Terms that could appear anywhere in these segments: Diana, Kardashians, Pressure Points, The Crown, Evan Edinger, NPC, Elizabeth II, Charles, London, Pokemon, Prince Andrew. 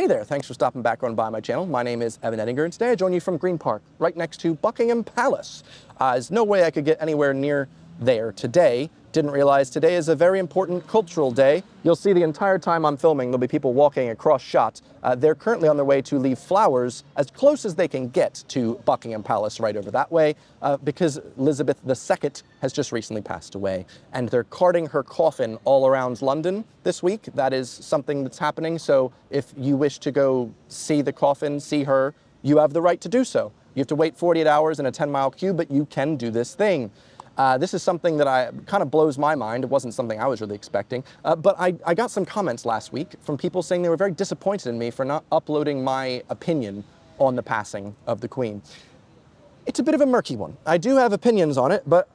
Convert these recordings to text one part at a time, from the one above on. Hey there, thanks for stopping back on by my channel. My name is Evan Edinger, and today I join you from Green Park, right next to Buckingham Palace. There's no way I could get anywhere near there today. Didn't realize today is a very important cultural day. You'll see the entire time I'm filming, there'll be people walking across shots. They're currently on their way to leave flowers as close as they can get to Buckingham Palace right over that way, because Elizabeth II has just recently passed away, and they're carting her coffin all around London this week. That is something that's happening, so if you wish to go see the coffin, see her, you have the right to do so. You have to wait 48 hours in a 10-mile queue, but you can do this thing. This is something that kind of blows my mind. It wasn't something I was really expecting, but I got some comments last week from people saying they were very disappointed in me for not uploading my opinion on the passing of the Queen. It's a bit of a murky one. I do have opinions on it, but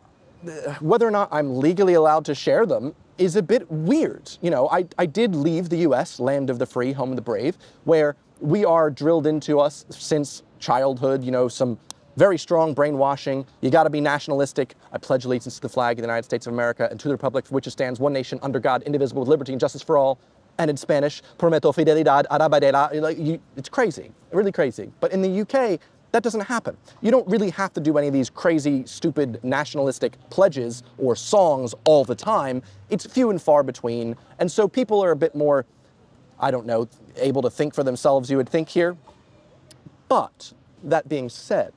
whether or not I'm legally allowed to share them is a bit weird. You know, I did leave the US, land of the free, home of the brave, where we are drilled into us since childhood, you know, some very strong brainwashing. You gotta be nationalistic. I pledge allegiance to the flag of the United States of America and to the republic for which it stands, one nation, under God, indivisible, with liberty and justice for all. And in Spanish, prometo fidelidad a la bandera. It's crazy, really crazy. But in the UK, that doesn't happen. You don't really have to do any of these crazy, stupid, nationalistic pledges or songs all the time. It's few and far between. And so people are a bit more, I don't know, able to think for themselves, you would think here. But that being said,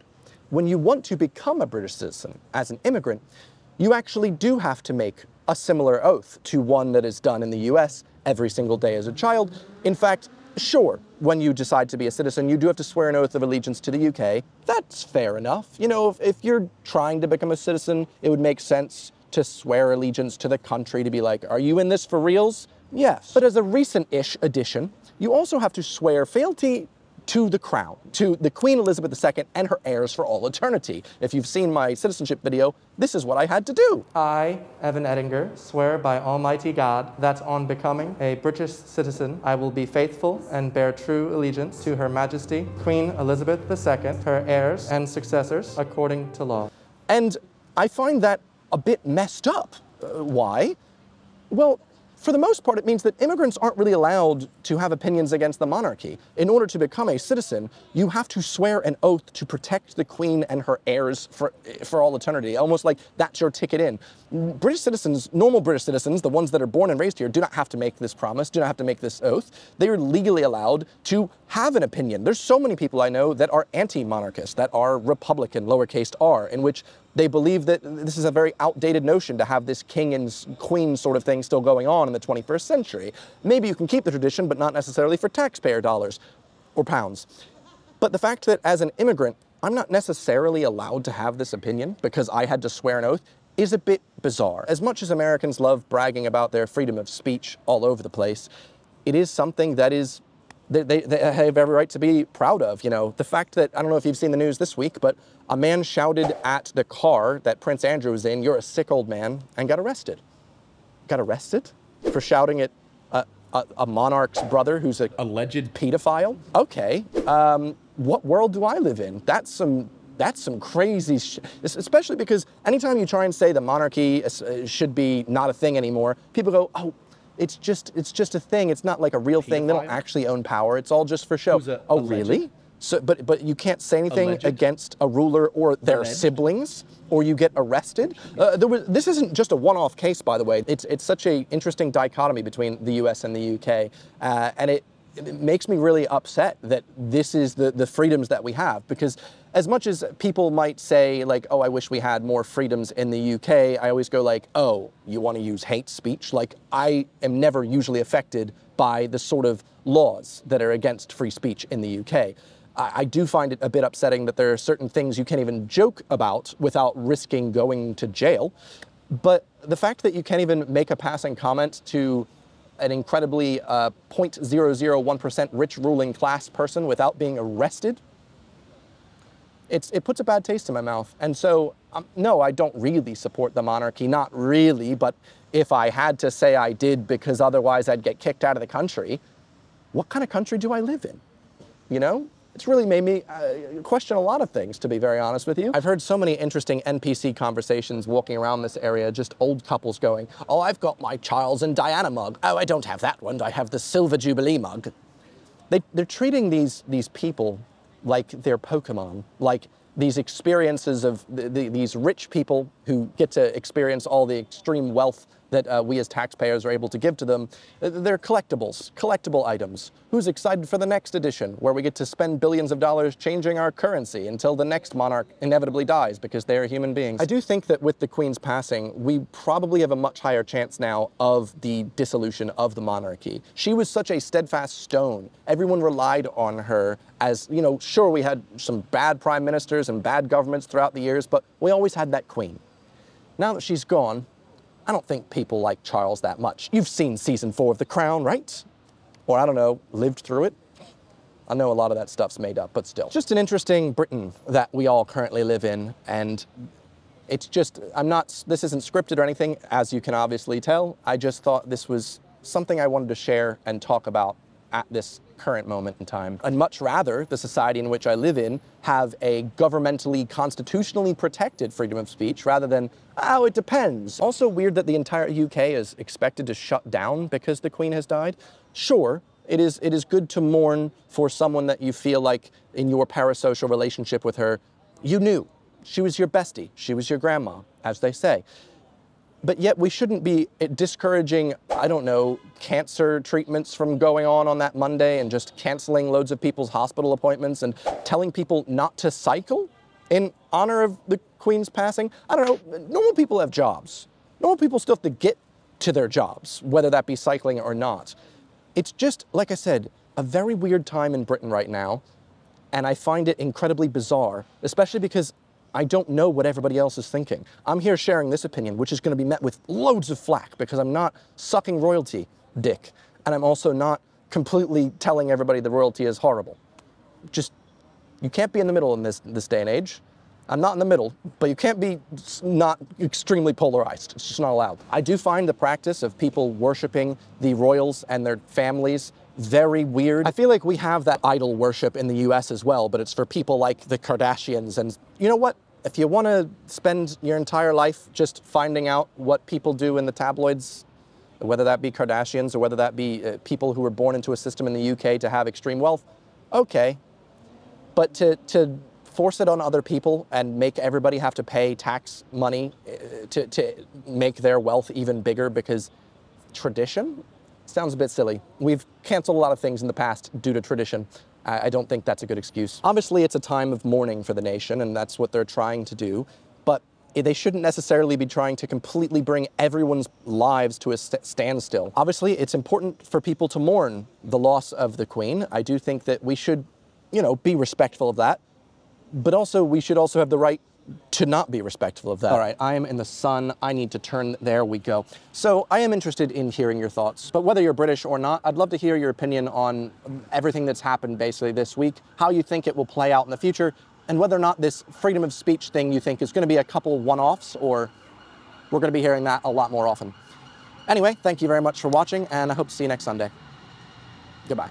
when you want to become a British citizen as an immigrant, you actually do have to make a similar oath to one that is done in the US every single day as a child. In fact, sure, when you decide to be a citizen, you do have to swear an oath of allegiance to the UK. That's fair enough. You know, if you're trying to become a citizen, it would make sense to swear allegiance to the country, to be like, are you in this for reals? Yes. But as a recent-ish addition, you also have to swear fealty to the Crown, to the Queen Elizabeth II and her heirs for all eternity. If you've seen my citizenship video, this is what I had to do. I, Evan Edinger, swear by Almighty God that on becoming a British citizen, I will be faithful and bear true allegiance to Her Majesty, Queen Elizabeth II, her heirs and successors, according to law. And I find that a bit messed up. Why? Well, for the most part, it means that immigrants aren't really allowed to have opinions against the monarchy. In order to become a citizen, you have to swear an oath to protect the Queen and her heirs for all eternity, almost like that's your ticket in. British citizens, normal British citizens, the ones that are born and raised here, do not have to make this promise, do not have to make this oath. They are legally allowed to have an opinion. There's so many people I know that are anti-monarchist, that are Republican, lowercase r, in which they believe that this is a very outdated notion to have this king and queen sort of thing still going on in the 21st century. Maybe you can keep the tradition, but not necessarily for taxpayer dollars or pounds. But the fact that as an immigrant, I'm not necessarily allowed to have this opinion because I had to swear an oath is a bit bizarre. As much as Americans love bragging about their freedom of speech all over the place, it is something that is they have every right to be proud of, you know. The fact that, I don't know if you've seen the news this week, but a man shouted at the car that Prince Andrew was in, "You're a sick old man," and got arrested. Got arrested? For shouting at a monarch's brother who's an alleged pedophile? Okay, what world do I live in? That's some crazy shit, especially because anytime you try and say the monarchy should be not a thing anymore, people go, oh, it's just a thing. It's not like a real thing. They don't actually own power. It's all just for show. Oh, really? So, but you can't say anything against a ruler or their siblings, or you get arrested. This isn't just a one-off case, by the way. It's such an interesting dichotomy between the U.S. and the U.K. And it makes me really upset that this is the freedoms that we have, because as much as people might say, like, oh, I wish we had more freedoms in the UK, I always go like, oh, you want to use hate speech? Like, I am never usually affected by the sort of laws that are against free speech in the UK. I do find it a bit upsetting that there are certain things you can't even joke about without risking going to jail. But the fact that you can't even make a passing comment to an incredibly 0.001% rich ruling class person without being arrested, it puts a bad taste in my mouth. And so, no, I don't really support the monarchy, not really, but if I had to say I did because otherwise I'd get kicked out of the country, what kind of country do I live in? You know? It's really made me question a lot of things, to be very honest with you. I've heard so many interesting NPC conversations walking around this area, just old couples going, oh, I've got my Charles and Diana mug. Oh, I don't have that one, I have the Silver Jubilee mug. They're treating these people like they're Pokemon, like these experiences of these rich people who get to experience all the extreme wealth that we as taxpayers are able to give to them. They're collectibles, collectible items. Who's excited for the next edition where we get to spend billions of dollars changing our currency until the next monarch inevitably dies because they are human beings? I do think that with the Queen's passing, we probably have a much higher chance now of the dissolution of the monarchy. She was such a steadfast stone. Everyone relied on her as, you know, sure, we had some bad prime ministers and bad governments throughout the years, but we always had that Queen. Now that she's gone, I don't think people like Charles that much. You've seen season 4 of The Crown, right? Or I don't know, lived through it. I know a lot of that stuff's made up, but still. Just an interesting Britain that we all currently live in. And it's just, this isn't scripted or anything, as you can obviously tell. I just thought this was something I wanted to share and talk about at this current moment in time. I'd much rather the society in which I live in have a governmentally, constitutionally protected freedom of speech rather than, oh, it depends. Also weird that the entire UK is expected to shut down because the Queen has died. Sure, it is good to mourn for someone that you feel like in your parasocial relationship with her, you knew. She was your bestie. She was your grandma, as they say. But yet we shouldn't be discouraging, I don't know, cancer treatments from going on that Monday and just canceling loads of people's hospital appointments and telling people not to cycle in honor of the Queen's passing. I don't know, normal people have jobs. Normal people still have to get to their jobs, whether that be cycling or not. It's just, like I said, a very weird time in Britain right now, and I find it incredibly bizarre, especially because I don't know what everybody else is thinking. I'm here sharing this opinion, which is going to be met with loads of flack because I'm not sucking royalty dick. And I'm also not completely telling everybody the royalty is horrible. Just, you can't be in the middle in this day and age. I'm not in the middle, but you can't be not extremely polarized. It's just not allowed. I do find the practice of people worshiping the royals and their families very weird. I feel like we have that idol worship in the US as well, but it's for people like the Kardashians. And you know what? If you want to spend your entire life just finding out what people do in the tabloids, whether that be Kardashians or whether that be people who were born into a system in the UK to have extreme wealth, okay. But to force it on other people and make everybody have to pay tax money to make their wealth even bigger because tradition? Sounds a bit silly. We've canceled a lot of things in the past due to tradition. I don't think that's a good excuse. Obviously, it's a time of mourning for the nation, and that's what they're trying to do, but they shouldn't necessarily be trying to completely bring everyone's lives to a standstill. Obviously, it's important for people to mourn the loss of the Queen. I do think that we should, you know, be respectful of that, but also we should also have the right to not be respectful of that. All right, I am in the sun. I need to turn. There we go. So I am interested in hearing your thoughts, but whether you're British or not, I'd love to hear your opinion on everything that's happened basically this week, how you think it will play out in the future, and whether or not this freedom of speech thing you think is going to be a couple one-offs, or we're going to be hearing that a lot more often. Anyway, thank you very much for watching, and I hope to see you next Sunday. Goodbye.